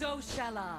So shall I.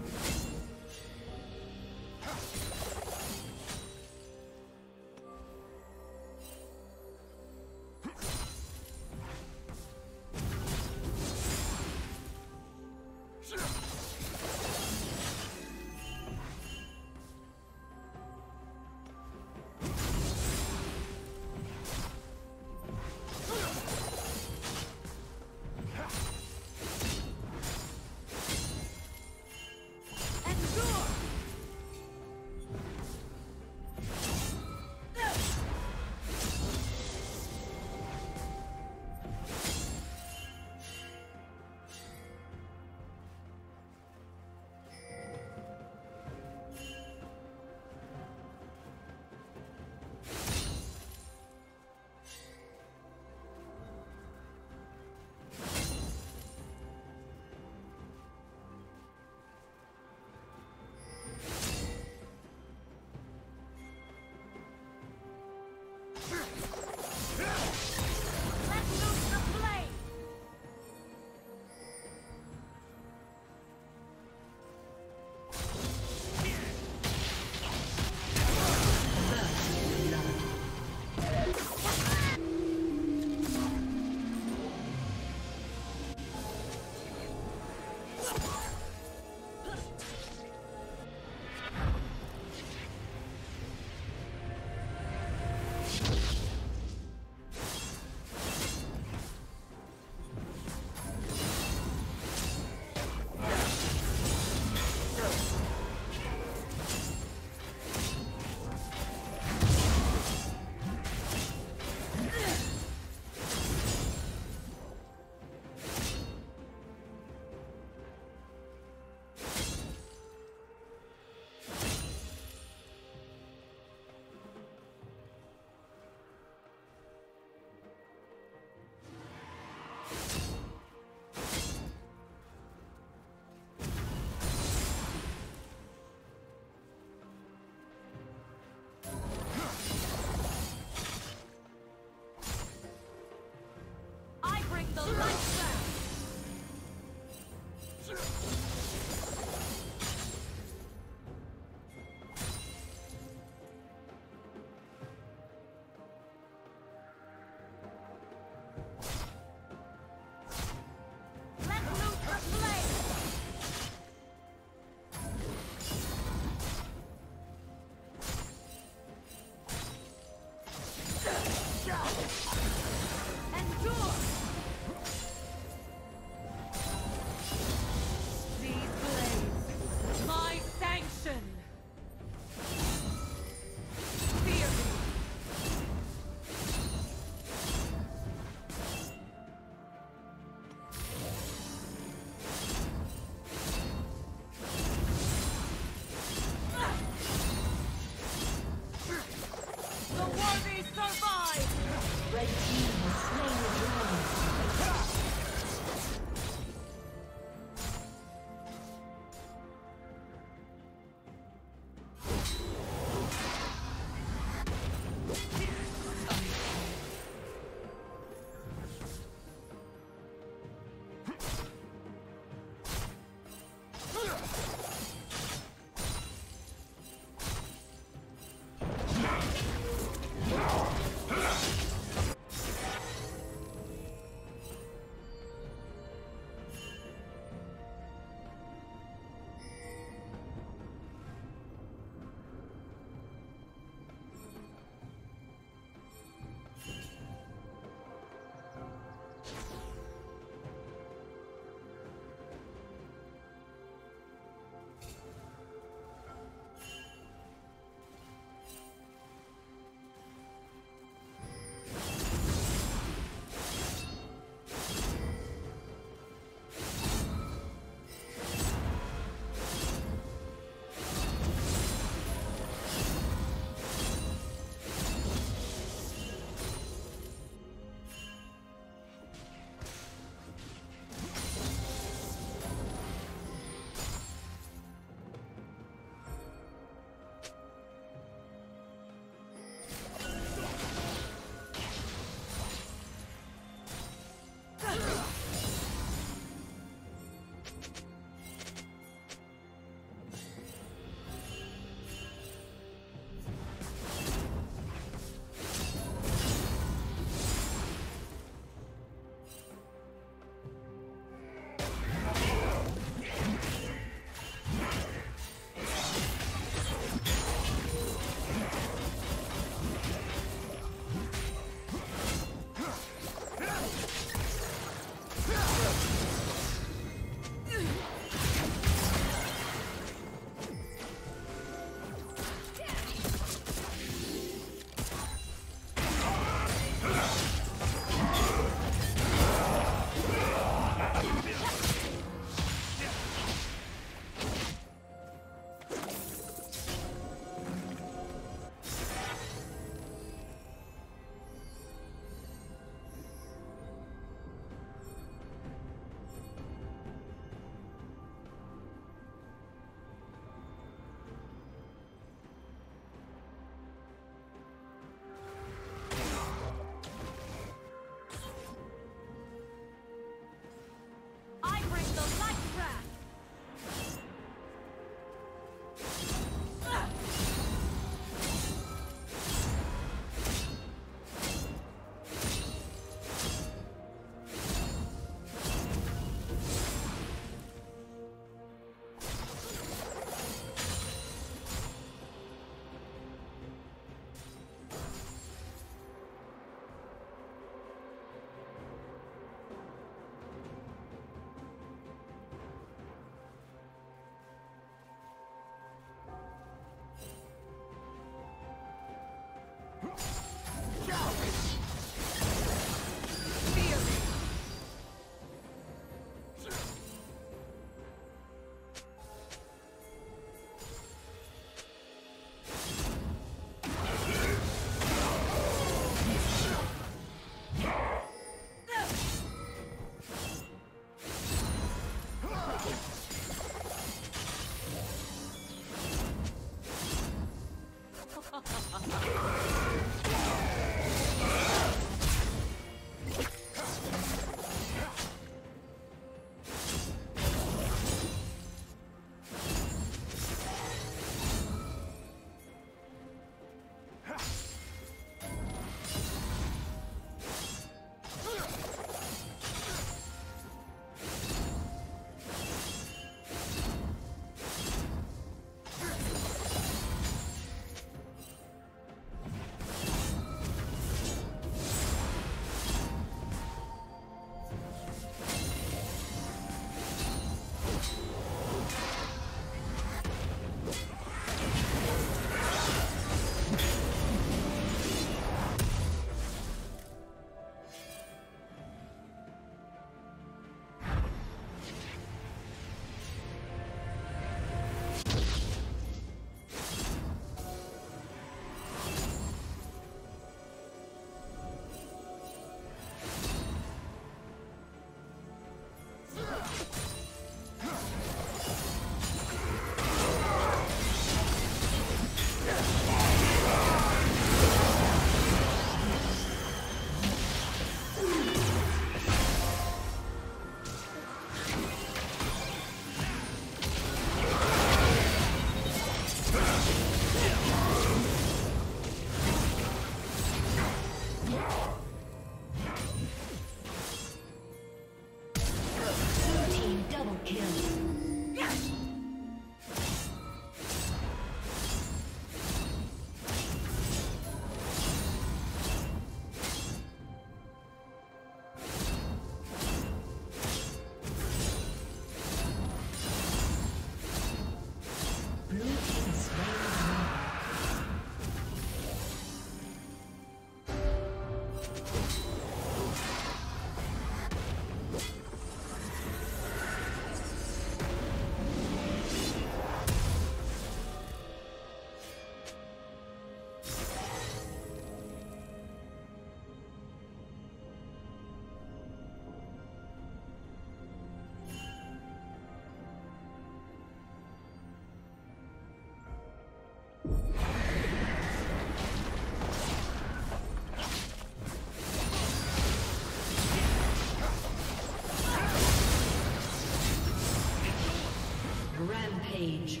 Rampage.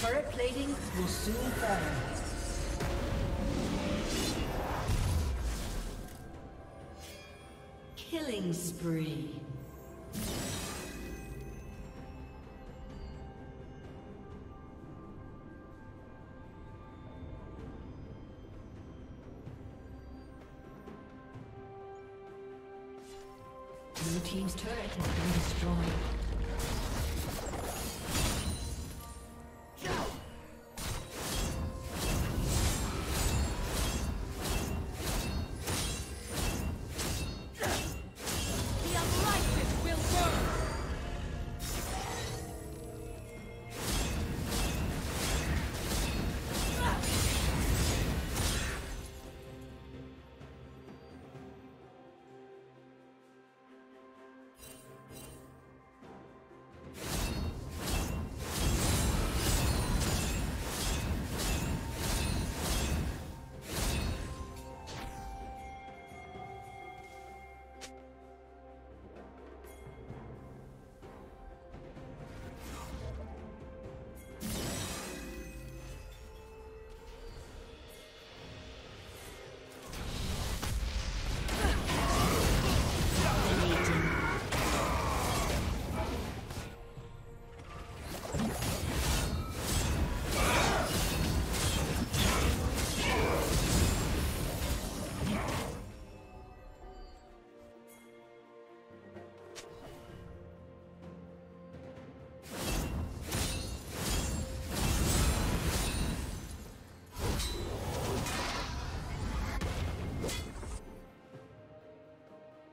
Turret plating will soon fall. Killing spree. Blue team's turret has been destroyed.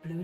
Blue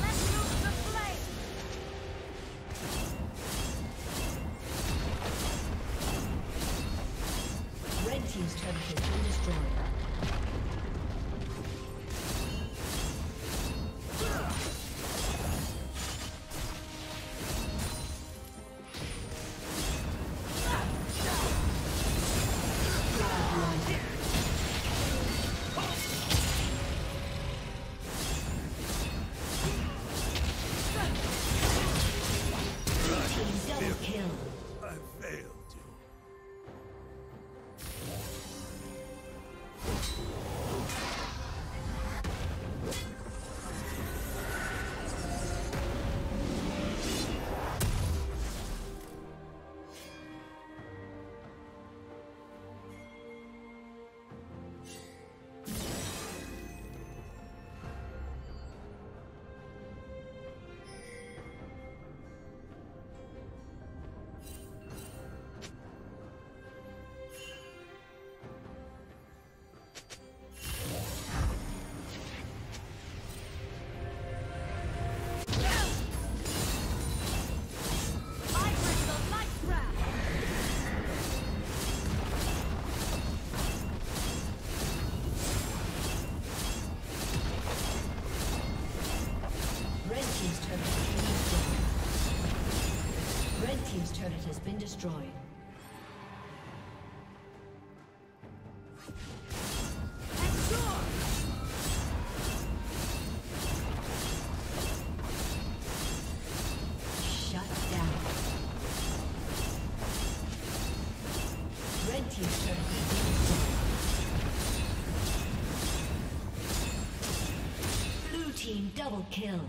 Let's lose the flame! Red team's turret has been destroyed. Destroyed. Blue team double kill.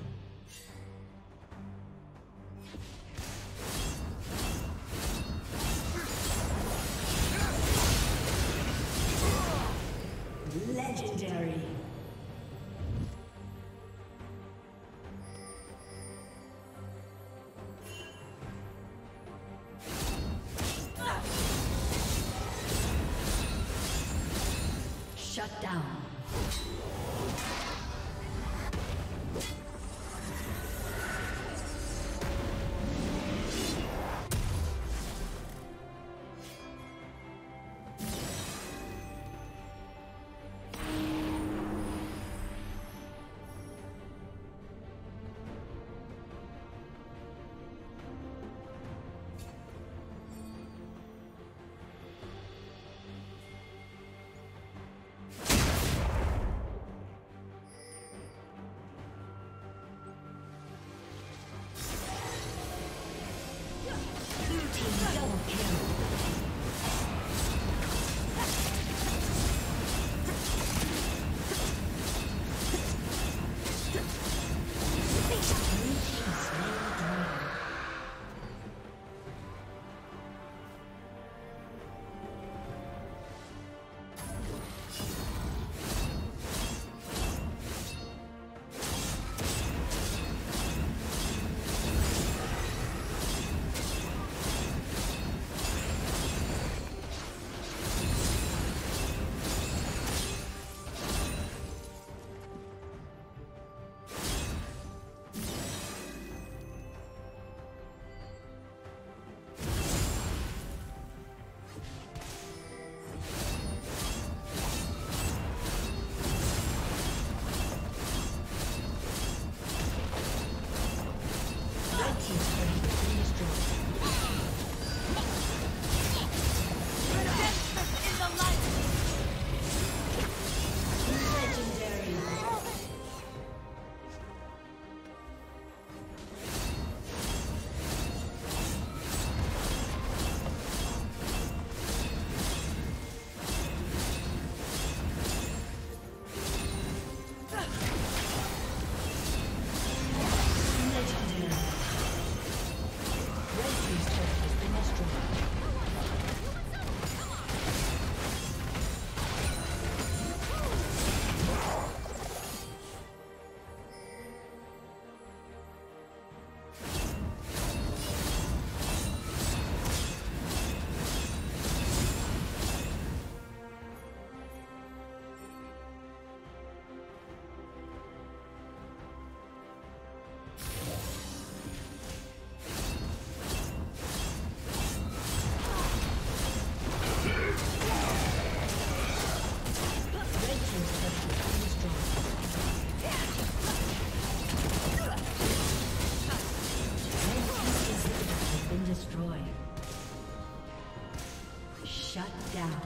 Shut down.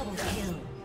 Double kill.